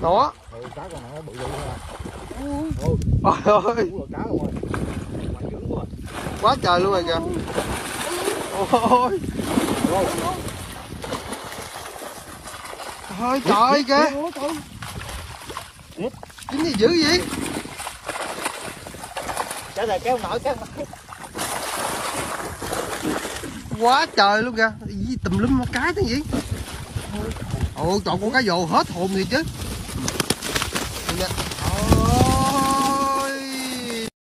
Đó. Cá còn nó bự thôi. Ôi. Quá trời luôn rồi kìa. Ôi. Thôi trời kìa. Chính gì dữ vậy? Trời ơi kéo nổi kéo. Quá trời luôn kìa. Gì tùm lum một cái cái gì? Ồ, trời con cá vồ hết hồn gì chứ.